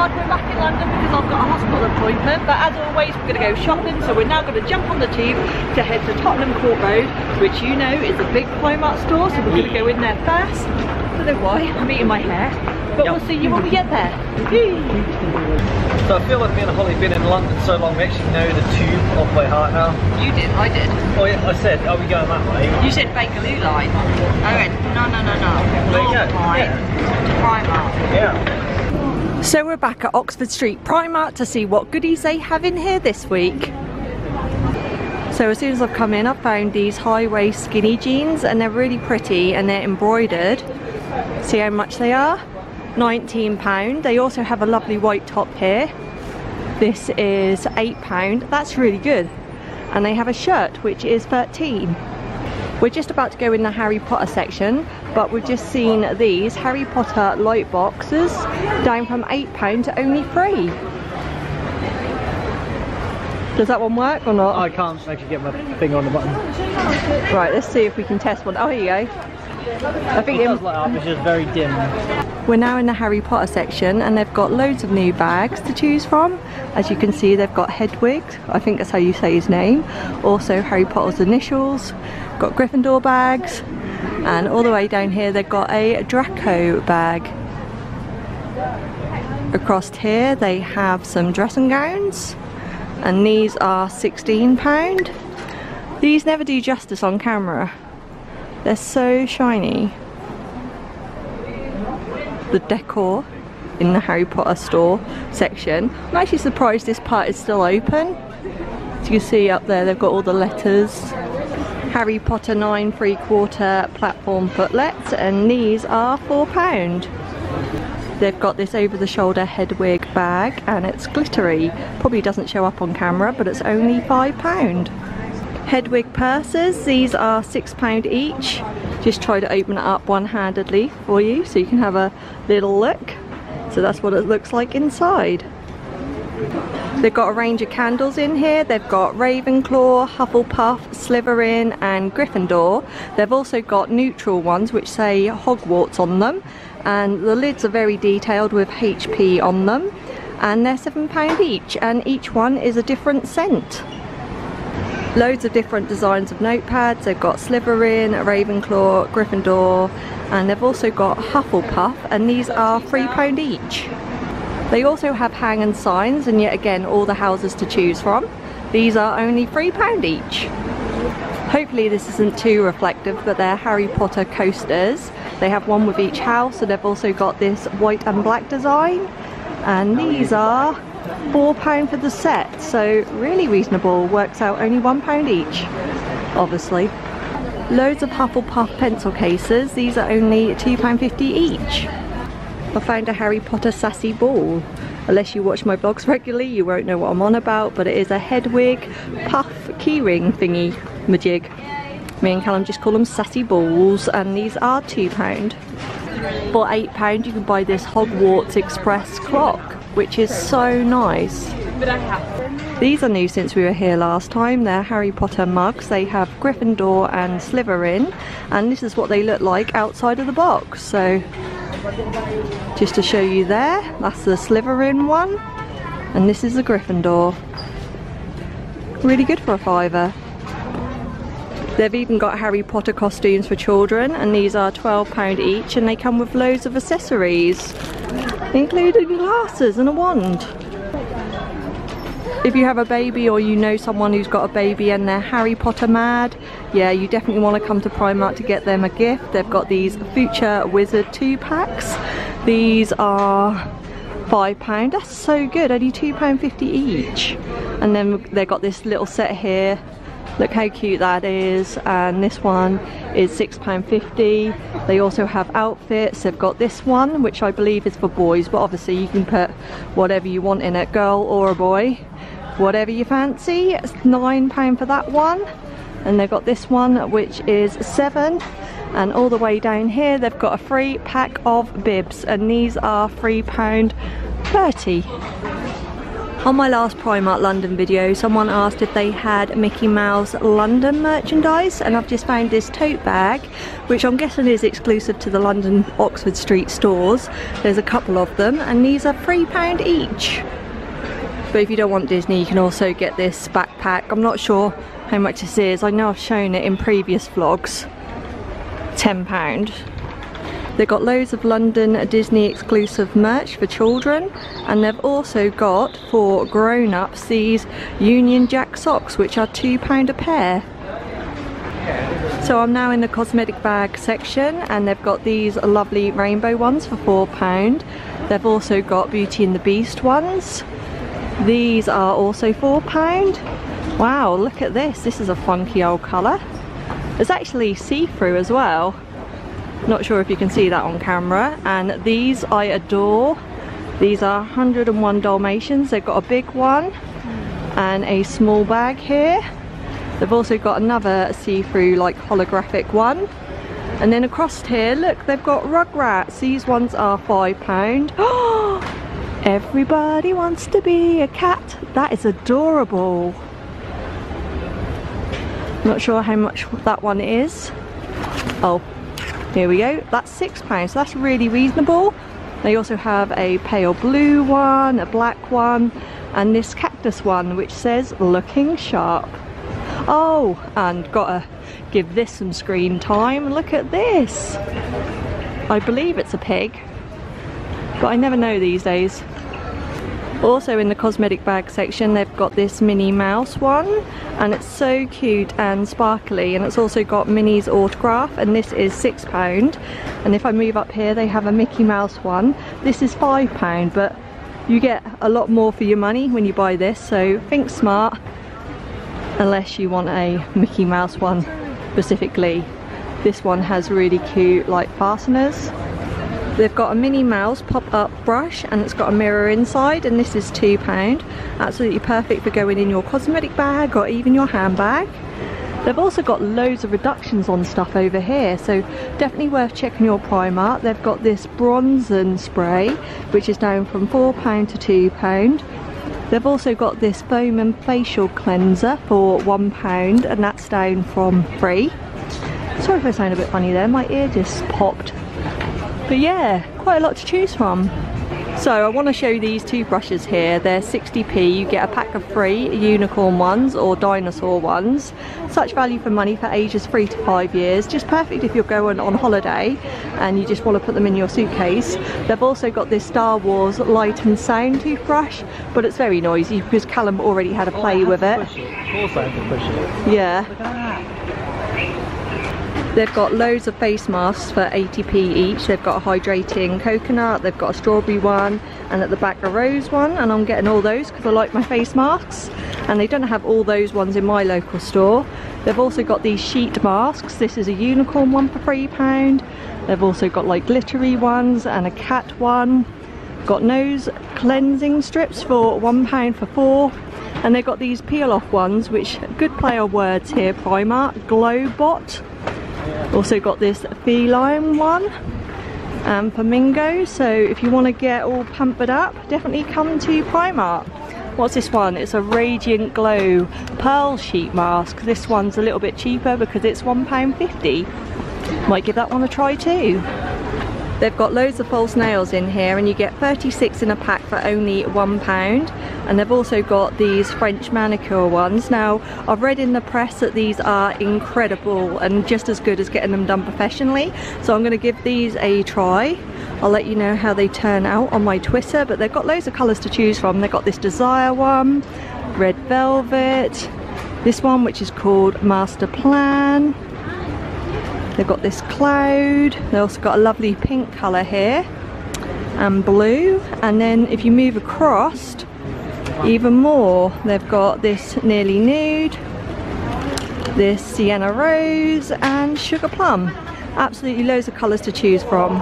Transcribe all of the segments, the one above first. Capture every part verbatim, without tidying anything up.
hard, we're back in London because I've got a hospital appointment, but as always we're going to go shopping, so we're now going to jump on the tube to head to Tottenham Court Road, which you know is a big Primark store, so we're going to go in there first. I don't know why, I'm eating my hair, but yep. We'll see you when we get there. So I feel like me and Holly have been in London so long, we actually know the tube off by heart now. You did, I did. Oh yeah, I said, are we going that way? You said Bakerloo line. I went, no, no, no, no. North line to Primark. Yeah. So we're back at Oxford Street Primark to see what goodies they have in here this week. So as soon as I've come in, I've found these high waist skinny jeans and they're really pretty and they're embroidered. See how much they are? nineteen pounds. They also have a lovely white top here. This is eight pounds. That's really good. And they have a shirt which is thirteen pounds. We're just about to go in the Harry Potter section, but we've just seen these Harry Potter light boxes down from eight pounds to only three. Does that one work or not? I can't actually get my finger on the button. Right, let's see if we can test one. Oh, here you go. I think it was like up, it's just very dim. We're now in the Harry Potter section and they've got loads of new bags to choose from. As you can see, they've got Hedwig, I think that's how you say his name. Also Harry Potter's initials, got Gryffindor bags, and all the way down here they've got a Draco bag. Across here they have some dressing gowns and these are sixteen pounds. These never do justice on camera. They're so shiny. The decor in the Harry Potter store section. I'm actually surprised this part is still open. As you can see up there, they've got all the letters. Harry Potter nine three quarter platform footlets, and these are four pound. They've got this over the shoulder Hedwig bag and it's glittery. Probably doesn't show up on camera, but it's only five pound. Hedwig purses, these are six pounds each. Just try to open it up one-handedly for you so you can have a little look. So that's what it looks like inside. They've got a range of candles in here. They've got Ravenclaw, Hufflepuff, Slytherin and Gryffindor. They've also got neutral ones which say Hogwarts on them, and the lids are very detailed with H P on them, and they're seven pounds each, and each one is a different scent. Loads of different designs of notepads. They've got Slytherin, Ravenclaw, Gryffindor, and they've also got Hufflepuff, and these are three pounds each. They also have hanging signs, and yet again all the houses to choose from. These are only three pounds each. Hopefully this isn't too reflective, but they're Harry Potter coasters. They have one with each house, and they've also got this white and black design, and these are four pounds for the set, so really reasonable, works out only one pound each, obviously. Loads of Hufflepuff pencil cases, these are only two pounds fifty each. I found a Harry Potter sassy ball. Unless you watch my blogs regularly, you won't know what I'm on about, but it is a Hedwig puff keyring thingy majig. Me and Callum just call them sassy balls, and these are two pounds. For eight pounds you can buy this Hogwarts Express clock, which is so nice. These are new since we were here last time. They're Harry Potter mugs. They have Gryffindor and Slytherin, and this is what they look like outside of the box. So just to show you there, that's the Slytherin one, and this is the Gryffindor. Really good for a fiver. They've even got Harry Potter costumes for children, and these are twelve pounds each, and they come with loads of accessories, including glasses and a wand. If you have a baby or you know someone who's got a baby and they're Harry Potter mad, yeah, you definitely want to come to Primark to get them a gift. They've got these Future Wizard two packs. These are five pounds. That's so good, only two pounds fifty each. And then they've got this little set here. Look how cute that is, and this one is six pounds fifty. They also have outfits. They've got this one, which I believe is for boys, but obviously you can put whatever you want in it, girl or a boy, whatever you fancy. It's nine pounds for that one, and they've got this one, which is seven pounds. And all the way down here, they've got a free pack of bibs, and these are three pounds thirty. On my last Primark London video, someone asked if they had Mickey Mouse London merchandise, and I've just found this tote bag, which I'm guessing is exclusive to the London Oxford Street stores. There's a couple of them, and these are three pounds each. But if you don't want Disney, you can also get this backpack. I'm not sure how much this is. I know I've shown it in previous vlogs. ten pounds. They've got loads of London Disney exclusive merch for children, and they've also got for grown-ups these Union Jack socks, which are two pounds a pair. So I'm now in the cosmetic bag section, and they've got these lovely rainbow ones for four pounds. They've also got Beauty and the Beast ones. These are also four pounds. Wow, look at this. This is a funky old colour. It's actually see-through as well. Not sure if you can see that on camera. And these I adore. These are one oh one Dalmatians. They've got a big one and a small bag here. They've also got another see-through like holographic one. And then across here, look, they've got Rugrats. These ones are five pounds. Everybody wants to be a cat. That is adorable. Not sure how much that one is. Oh. Here we go, that's six pounds, so that's really reasonable. They also have a pale blue one, a black one, and this cactus one which says looking sharp. Oh, and gotta give this some screen time. Look at this. I believe it's a pig, but I never know these days. Also in the cosmetic bag section, they've got this Minnie Mouse one, and it's so cute and sparkly, and it's also got Minnie's autograph, and this is six pounds. And if I move up here, they have a Mickey Mouse one. This is five pounds, but you get a lot more for your money when you buy this, so think smart unless you want a Mickey Mouse one specifically. This one has really cute like fasteners. They've got a Minnie Mouse pop-up brush, and it's got a mirror inside, and this is two pounds. Absolutely perfect for going in your cosmetic bag or even your handbag. They've also got loads of reductions on stuff over here, so definitely worth checking your Primark. They've got this Bronzen spray, which is down from four pounds to two pounds. They've also got this Bowman facial cleanser for one pound, and that's down from three pounds. Sorry if I sound a bit funny there, my ear just popped. But yeah, quite a lot to choose from. So I want to show these two brushes here. They're sixty p, you get a pack of three unicorn ones or dinosaur ones. Such value for money for ages three to five years. Just perfect if you're going on holiday and you just want to put them in your suitcase. They've also got this Star Wars light and sound toothbrush, but it's very noisy because Callum already had a play oh, with it. Push it. Of course I have to push it. Yeah. Look at that. They've got loads of face masks for eighty p each. They've got a hydrating coconut, they've got a strawberry one, and at the back a rose one, and I'm getting all those because I like my face masks, and they don't have all those ones in my local store. They've also got these sheet masks. This is a unicorn one for three pounds. They've also got like glittery ones and a cat one. Got nose cleansing strips for one pound for four. And they've got these peel-off ones, which, good play of words here, Primark, Glowbot. Also got this feline one and flamingo, so if you want to get all pampered up, definitely come to Primark. What's this one? It's a Radiant Glow Pearl Sheet Mask. This one's a little bit cheaper because it's one pound fifty. Might give that one a try too. They've got loads of false nails in here, and you get thirty-six in a pack for only one pound. And they've also got these French manicure ones. Now, I've read in the press that these are incredible and just as good as getting them done professionally. So I'm going to give these a try. I'll let you know how they turn out on my Twitter, but they've got loads of colours to choose from. They've got this Desire one, Red Velvet, this one which is called Master Plan. They've got this cloud, they've also got a lovely pink colour here, and blue, and then if you move across, even more, they've got this Nearly Nude, this Sienna Rose, and Sugar Plum. Absolutely loads of colours to choose from.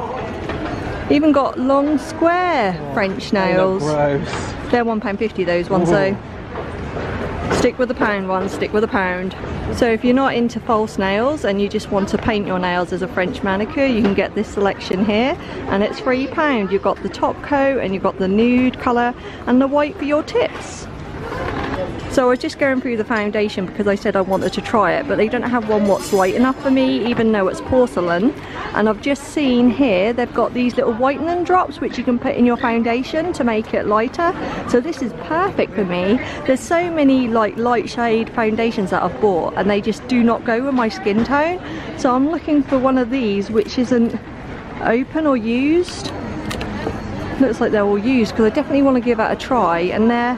Even got long square French nails. They're one pound fifty those ones though. Stick with the pound one, stick with a pound. So if you're not into false nails and you just want to paint your nails as a French manicure, you can get this selection here and it's three pounds. You've got the top coat and you've got the nude colour and the white for your tips. So I was just going through the foundation because I said I wanted to try it, but they don't have one what's light enough for me, even though it's porcelain. And I've just seen here they've got these little whitening drops which you can put in your foundation to make it lighter. So this is perfect for me. There's so many like light shade foundations that I've bought and they just do not go with my skin tone. So I'm looking for one of these which isn't open or used. Looks like they're all used because I definitely want to give that a try. And they're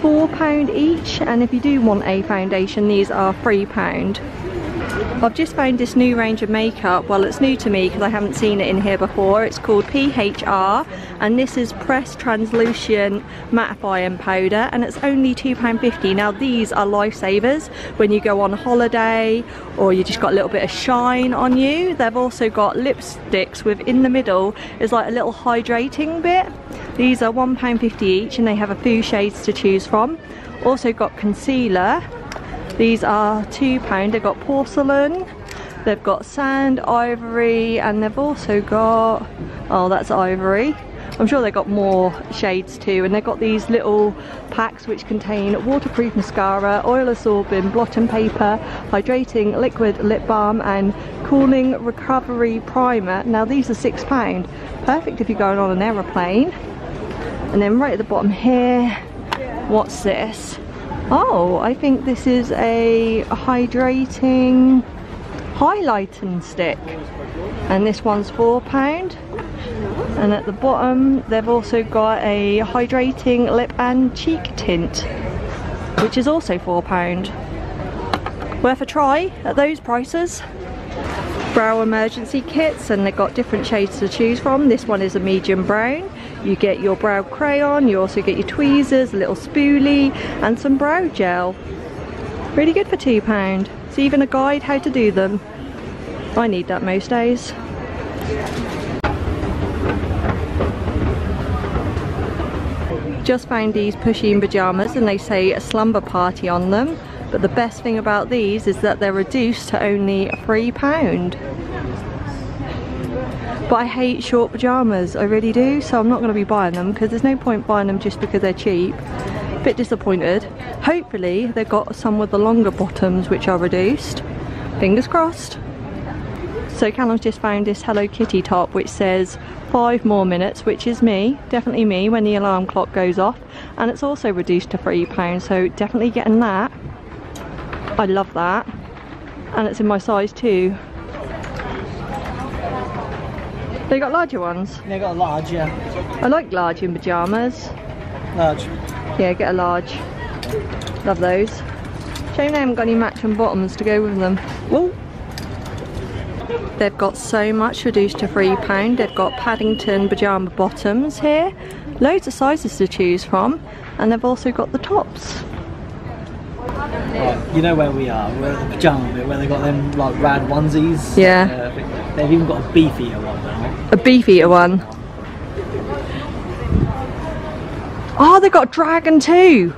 four pounds each, and if you do want a foundation these are three pounds. I've just found this new range of makeup, well it's new to me because I haven't seen it in here before. It's called P H R and this is Pressed Translucent Mattifying Powder and it's only two pounds fifty. Now these are lifesavers when you go on holiday or you just got a little bit of shine on you. They've also got lipsticks with in the middle is like a little hydrating bit. These are one pound fifty each and they have a few shades to choose from. Also got concealer. These are two pounds. They've got porcelain, they've got sand, ivory, and they've also got, oh that's ivory. I'm sure they've got more shades too, and they've got these little packs which contain waterproof mascara, oil absorbing blotting paper, hydrating liquid lip balm, and cooling recovery primer. Now these are six pounds. Perfect if you're going on an aeroplane. And then right at the bottom here, what's this? Oh, I think this is a hydrating highlighting stick and this one's four pounds. And at the bottom they've also got a hydrating lip and cheek tint which is also four pounds. Worth a try at those prices. Brow emergency kits, and they've got different shades to choose from. This one is a medium brown. You get your brow crayon, you also get your tweezers, a little spoolie and some brow gel. Really good for two pounds. It's even a guide how to do them. I need that most days. Just found these pusheen pyjamas and they say a slumber party on them. But the best thing about these is that they're reduced to only three pounds. But I hate short pyjamas, I really do, so I'm not going to be buying them because there's no point buying them just because they're cheap. A bit disappointed. Hopefully they've got some with the longer bottoms which are reduced. Fingers crossed. So Callum's just found this Hello Kitty top which says five more minutes, which is me, definitely me when the alarm clock goes off. And it's also reduced to three pounds, so definitely getting that. I love that, and it's in my size too. They got larger ones? They got a large, yeah. I like large in pyjamas. Large? Yeah, get a large. Love those. Shame they haven't got any matching bottoms to go with them. Whoa! They've got so much reduced to three pounds. They've got Paddington pyjama bottoms here. Loads of sizes to choose from, and they've also got the tops. Right, you know where we are, we're at the pyjama bit where they got them like rad onesies. Yeah. Uh, they've even got a beef eater one now. A beef eater one? Oh, they've got a dragon too!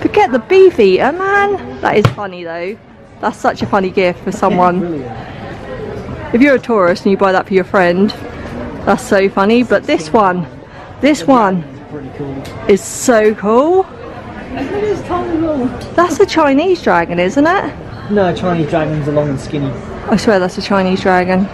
Forget the beef eater, man! That is funny though. That's such a funny gift for someone. Brilliant. If you're a tourist and you buy that for your friend, that's so funny. But this one, this one is so cool. That's a Chinese dragon, isn't it? No, Chinese dragons are long and skinny. I swear that's a Chinese dragon.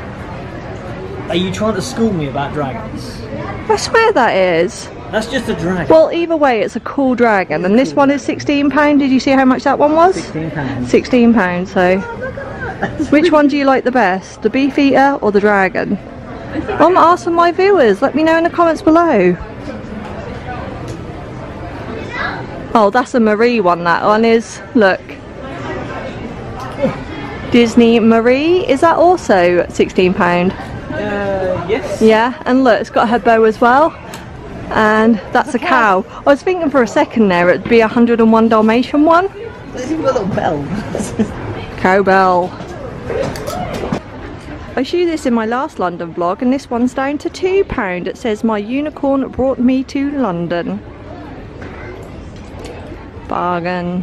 Are you trying to school me about dragons? I swear that is. That's just a dragon. Well, either way, it's a cool dragon. And this one is sixteen pounds. Did you see how much that one was? sixteen pounds. sixteen pounds, so. Oh, which one do you like the best? The beef eater or the dragon? I'm asking my viewers. Let me know in the comments below. Oh, that's a Marie one, that one is. Look. Disney Marie, is that also sixteen pounds? Uh, yes. Yeah, and look, it's got her bow as well. And that's a cow. I was thinking for a second there it'd be a one oh one Dalmatian one. There's even a little bell. Cowbell. I showed this in my last London vlog and this one's down to two pounds. It says, my unicorn brought me to London. bargain.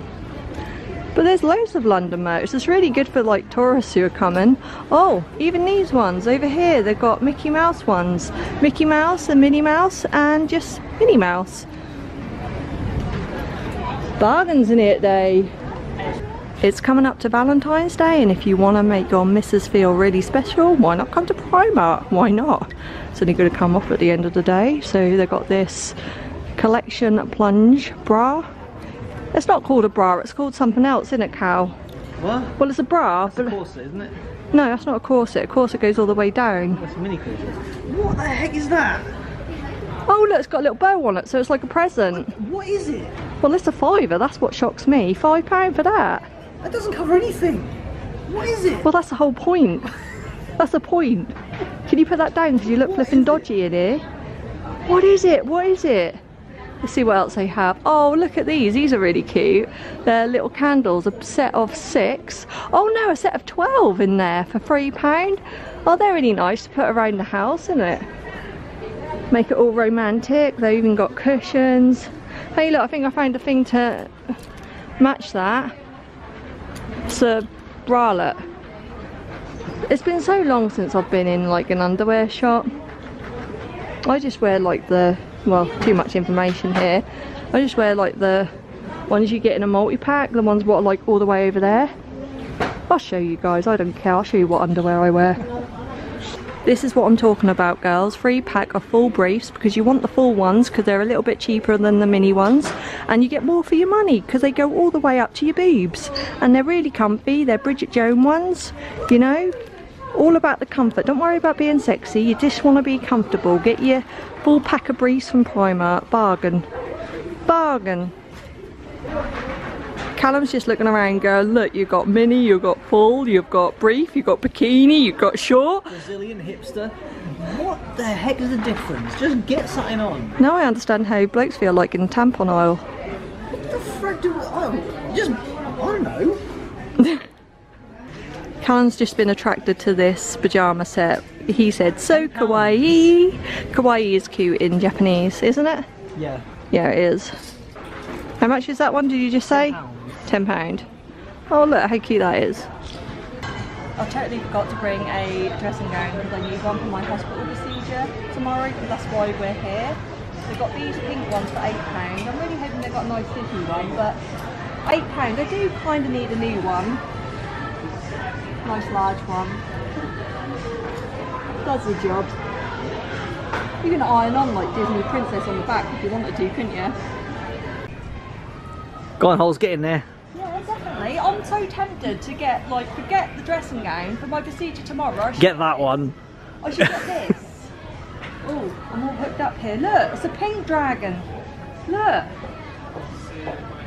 But there's loads of London merch. It's really good for like tourists who are coming. Oh, even these ones over here, they've got Mickey Mouse ones. Mickey Mouse and Minnie Mouse and just Minnie Mouse. Bargains in here today. It's coming up to Valentine's Day, and if you want to make your missus feel really special, why not come to Primark? Why not? It's only going to come off at the end of the day. So they've got this collection plunge bra. It's not called a bra, it's called something else, isn't it, Cal? What? Well, it's a bra. It's a corset, isn't it? No, that's not a corset. A corset goes all the way down. That's a mini corset. What the heck is that? Oh, look, it's got a little bow on it, so it's like a present. What, what is it? Well, it's a fiver, that's what shocks me. Five pound for that. That doesn't cover anything. What is it? Well, that's the whole point. That's the point. Can you put that down, because you look flipping dodgy in here. What is it? What is it? Let's see what else they have. Oh, look at these. These are really cute. They're little candles, a set of six. Oh no, a set of twelve in there for three pound. Oh, they're really nice to put around the house, isn't it? Make it all romantic. They even got cushions. Hey, look, I think I found a thing to match that. It's a bralette. It's been so long since I've been in like an underwear shop. I just wear like the, well, too much information here. I just wear like the ones you get in a multi-pack, the ones what are like all the way over there. I'll show you guys, I don't care, I'll show you what underwear I wear. This is what I'm talking about, girls. Free pack of full briefs, because you want the full ones because they're a little bit cheaper than the mini ones, and you get more for your money because they go all the way up to your boobs, and they're really comfy. They're Bridget Jones ones, you know, all about the comfort. Don't worry about being sexy, you just want to be comfortable. Get your full pack of briefs from Primark. Bargain. Bargain. Callum's just looking around, girl. Look, you've got mini, you've got full, you've got brief, you've got bikini, you've got short. Brazilian hipster. What the heck is the difference? Just get something on. Now I understand how blokes feel like in tampon aisle. What the frick do I... Just... I don't know. Callum's just been attracted to this pyjama set. He said, so kawaii. Kawaii is cute in Japanese, isn't it? Yeah. Yeah, it is. How much is that one, did you just say? ten pounds. Oh, look how cute that is. I totally forgot to bring a dressing gown because I need one for my hospital procedure tomorrow, because that's why we're here. They've got these pink ones for eight pounds. I'm really hoping they've got a nice Disney one, but eight pounds. I do kind of need a new one. Nice large one. Does the job. You can iron on like Disney Princess on the back if you wanted to, couldn't you? Go on, Holes, get in there. Yeah, definitely. I'm so tempted to get, like, forget the dressing gown for my procedure tomorrow. Get that one. I should get this. Oh, I'm all hooked up here. Look, it's a pink dragon. Look.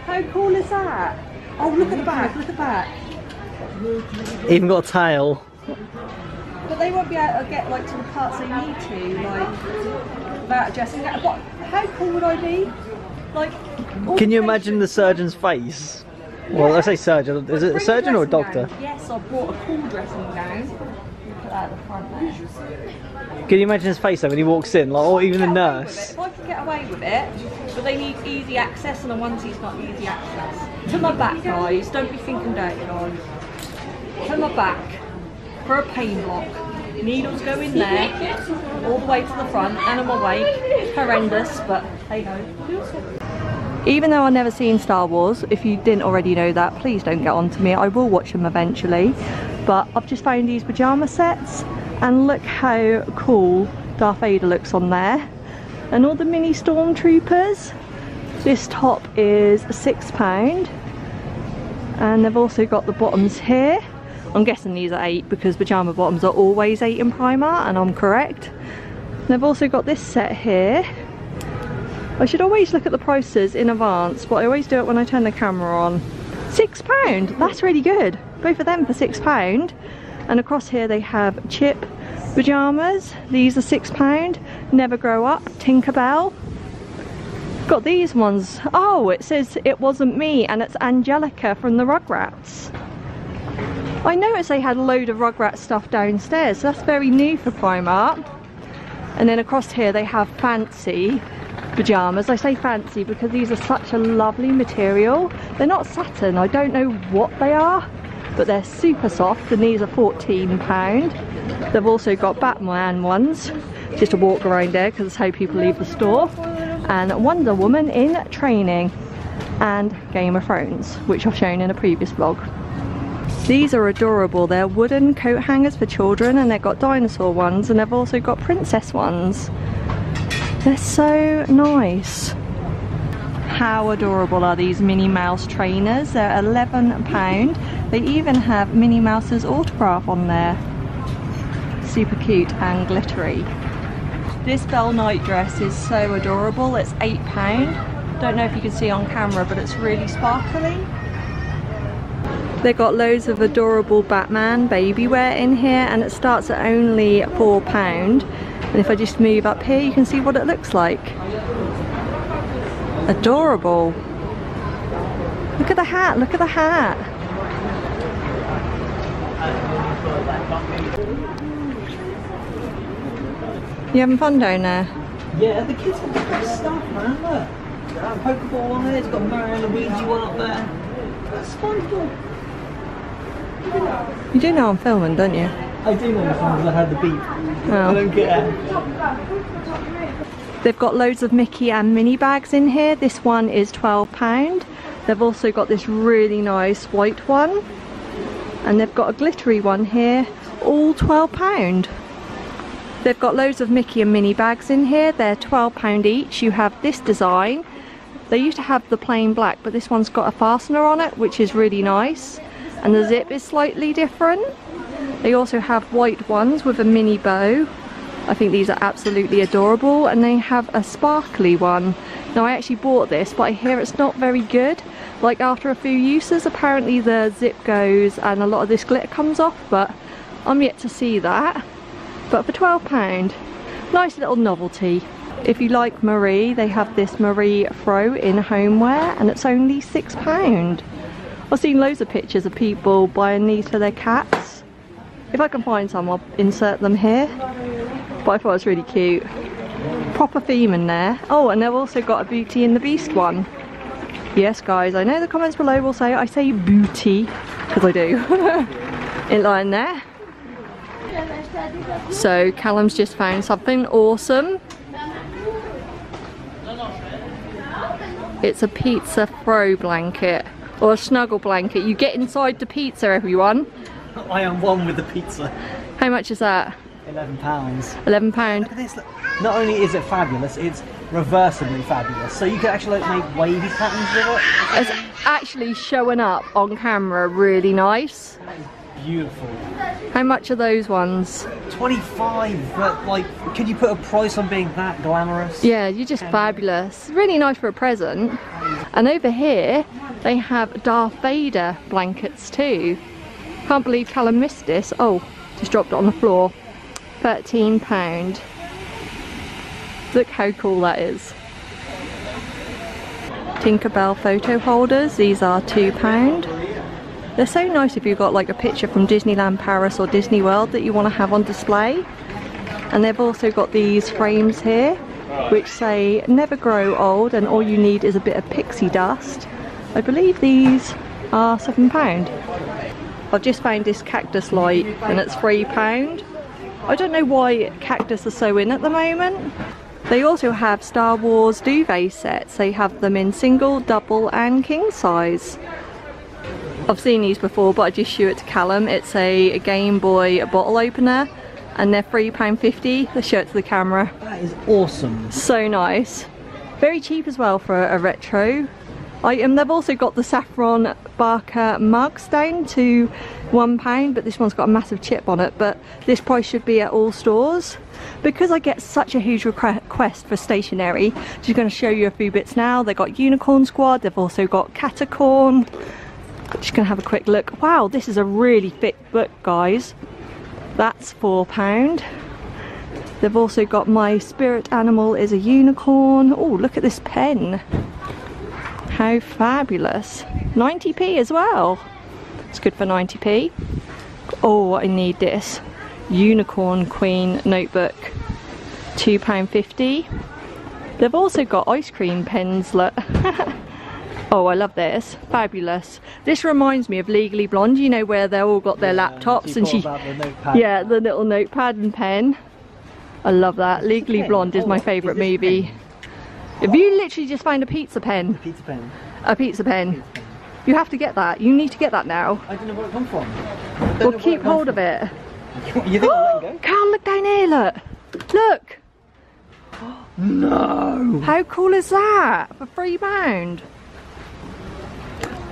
How cool is that? Oh, look at the back, look at the back. Even got a tail. But they won't be able to get, like, to the parts they need to, like, without a dressing gown. What? How cool would I be? Like, can you imagine the surgeon's face? Yeah. Well, I say surgeon. Is it a surgeon or a doctor? Down. Yes, I brought a cool dressing gown. Put that at the front there. Can you imagine his face though when he walks in? Like, or even the nurse? If I could get away with it, but they need easy access, and the onesie's not easy access. To my back, guys. Don't be thinking dirty, guys. To my back for a pain block. Needles go in there, all the way to the front, and I'm awake. Horrendous, but hey ho. Even though I've never seen Star Wars, if you didn't already know that, please don't get on to me. I will watch them eventually. But I've just found these pyjama sets, and look how cool Darth Vader looks on there. And all the mini Stormtroopers. This top is six pounds. And they've also got the bottoms here. I'm guessing these are eight because pyjama bottoms are always eight in Primark, and I'm correct. And they've also got this set here. I should always look at the prices in advance, but I always do it when I turn the camera on. six pounds, that's really good. Both of them for six pounds. And across here they have chip pyjamas. These are six pounds. Never Grow Up, Tinkerbell. Got these ones. Oh, it says It Wasn't Me, and it's Angelica from the Rugrats. I noticed they had a load of Rugrats stuff downstairs, so that's very new for Primark. And then across here they have Fancy. pyjamas. I say fancy because these are such a lovely material. They're not satin, I don't know what they are, but they're super soft, and these are fourteen pounds. They've also got Batman ones, just a walk around there because that's how people leave the store. And Wonder Woman in training, and Game of Thrones, which I've shown in a previous vlog. These are adorable. They're wooden coat hangers for children, and they've got dinosaur ones, and they've also got princess ones. They're so nice. How adorable are these Minnie Mouse trainers? They're eleven pounds. They even have Minnie Mouse's autograph on there. Super cute and glittery. This Belle night dress is so adorable. It's eight pounds. Don't know if you can see on camera, but it's really sparkly. They've got loads of adorable Batman baby wear in here, and it starts at only four pounds. And if I just move up here, you can see what it looks like. Adorable. Look at the hat, look at the hat. You having fun down there? Yeah, the kids have the best stuff, man. Look. That Pokeball on there, it's got Mario and Luigi one up there. That's wonderful. You do know I'm filming, don't you? I do know as long as I had the beep. Oh. I don't get it. They've got loads of Mickey and Minnie bags in here. This one is twelve pounds. They've also got this really nice white one. And they've got a glittery one here, all twelve pounds. They've got loads of Mickey and Minnie bags in here. They're twelve pounds each. You have this design. They used to have the plain black, but this one's got a fastener on it, which is really nice. And the zip is slightly different. They also have white ones with a mini bow. I think these are absolutely adorable, and they have a sparkly one. Now I actually bought this, but I hear it's not very good. Like after a few uses, apparently the zip goes and a lot of this glitter comes off, but I'm yet to see that. But for twelve pounds, nice little novelty. If you like Marie, they have this Marie throw in homeware, and it's only six pounds. I've seen loads of pictures of people buying these for their cats. If I can find some, I'll insert them here, but I thought it was really cute. Proper theme in there. Oh, and they've also got a Beauty and the Beast one. Yes guys, I know the comments below will say I say booty, because I do. In line there. So Callum's just found something awesome. It's a pizza throw blanket, or a snuggle blanket. You get inside the pizza, everyone. I am one with the pizza. How much is that? Eleven pounds. Eleven pound. Not only is it fabulous, it's reversibly fabulous. So you can actually like, make wavy patterns with it. It's actually showing up on camera really nice. That is beautiful. How much are those ones? Twenty-five. But like, could you put a price on being that glamorous? Yeah, you're just fabulous. Really nice for a present. And over here, they have Darth Vader blankets too. Can't believe Callum missed this. Oh, just dropped it on the floor. thirteen pounds. Look how cool that is. Tinkerbell photo holders. These are two pounds. They're so nice if you've got like a picture from Disneyland Paris or Disney World that you want to have on display. And they've also got these frames here, which say never grow old, and all you need is a bit of pixie dust. I believe these are seven pounds. I've just found this cactus light, and it's three pounds. I don't know why cactus are so in at the moment. They also have Star Wars duvet sets. They have them in single, double and king size. I've seen these before, but I just show it to Callum. It's a, a Game Boy bottle opener, and they're three pounds fifty. Let's show it to the camera. That is awesome. So nice. Very cheap as well for a, a retro item. They've also got the saffron Barker mugs down to one pound, but this one's got a massive chip on it. But this price should be at all stores. Because I get such a huge request for stationery, just going to show you a few bits now. They've got Unicorn Squad, they've also got Catacorn. Just going to have a quick look. Wow, this is a really thick book, guys. That's four pounds. They've also got My Spirit Animal is a Unicorn. Oh, look at this pen. How fabulous. ninety p as well. It's good for ninety p. Oh, I need this Unicorn Queen notebook. two pounds fifty. They've also got ice cream pins, look. Oh, I love this. Fabulous. This reminds me of Legally Blonde, you know, where they all got their yeah, laptops she and she... The yeah, the little notepad and pen. I love that. What's Legally Blonde is oh, my favourite movie. Pen? If you literally just find a pizza pen. A pizza pen. A pizza pen. A pizza pen. You have to get that. You need to get that now. I don't know where it comes from. Well, keep hold from. of it. You think I can go? Cal, look down here, look. Look. No. How cool is that? For three pound.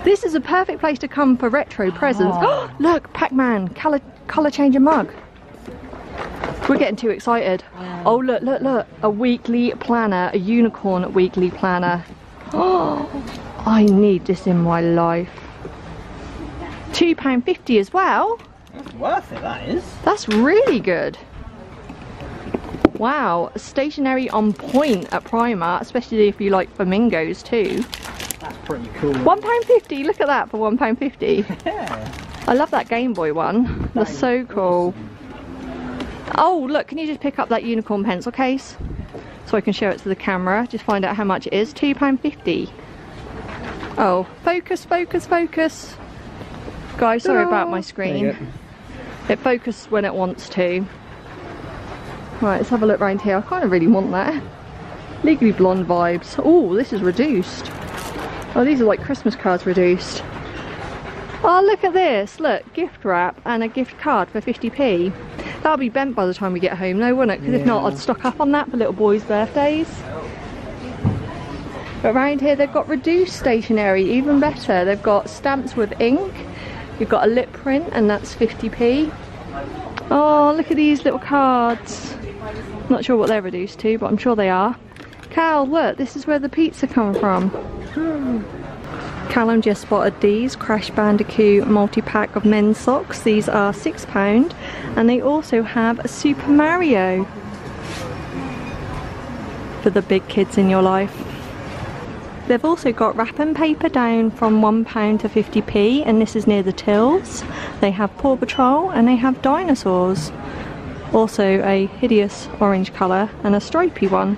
This is a perfect place to come for retro presents. Oh. Look, Pac-Man, colour, colour changing mug. We're getting too excited. Wow. Oh, look, look, look. A weekly planner, a unicorn weekly planner. Oh, I need this in my life. two pounds fifty as well. That's worth it, that is. That's really good. Wow, stationery on point at Primark, especially if you like flamingos too. That's pretty cool. one pound fifty, look at that for one pound fifty. Yeah. I love that Game Boy one. That's that so cool. Awesome. Oh, look, can you just pick up that unicorn pencil case? So I can show it to the camera, just find out how much it is. two pounds fifty. Oh, focus, focus, focus. Guys, sorry about my screen. It focuses when it wants to. Right, let's have a look around here. I kind of really want that. Legally Blonde vibes. Oh, this is reduced. Oh, these are like Christmas cards reduced. Oh, look at this. Look, gift wrap and a gift card for fifty p. That'll be bent by the time we get home though, won't it? Because yeah. if not, I'd stock up on that for little boys' birthdays. But around here, they've got reduced stationery, even better. They've got stamps with ink. You've got a lip print, and that's fifty p. Oh, look at these little cards. Not sure what they're reduced to, but I'm sure they are. Cal, look, this is where the pizza come from. Hmm. Callum just spotted these Crash Bandicoot multi-pack of men's socks. These are six pounds, and they also have a Super Mario. For the big kids in your life. They've also got wrapping paper down from one pound to fifty p, and this is near the tills. They have Paw Patrol and they have dinosaurs. Also a hideous orange colour and a stripy one.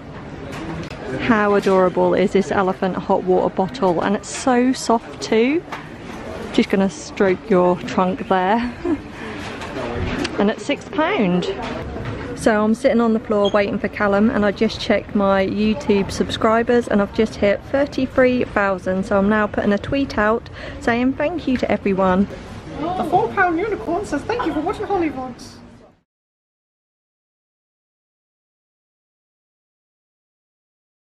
How adorable is this elephant hot water bottle, and it's so soft too. Just gonna stroke your trunk there. And it's six pounds. So I'm sitting on the floor waiting for Callum, and I just checked my YouTube subscribers and I've just hit thirty-three thousand, so I'm now putting a tweet out saying thank you to everyone. The four pound unicorn says thank you for watching Hollywoods.